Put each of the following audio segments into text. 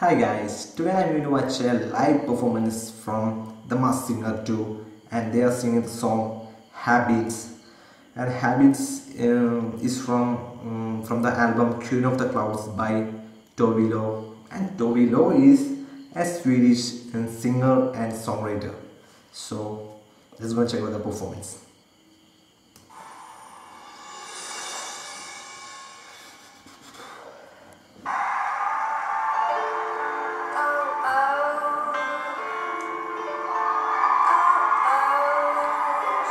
Hi guys, today I'm going to watch a live performance from The Masked Singer 2, and they are singing the song Habits, and Habits is from the album Queen of the Clouds by Tove Lo. And Tove Lo is a Swedish singer and songwriter, so let's go check out the performance.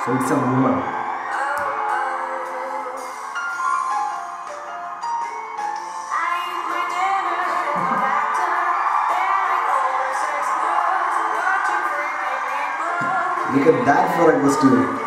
So it's a woman. Look at that for a costume.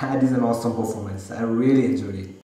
That is an awesome performance. I really enjoyed it.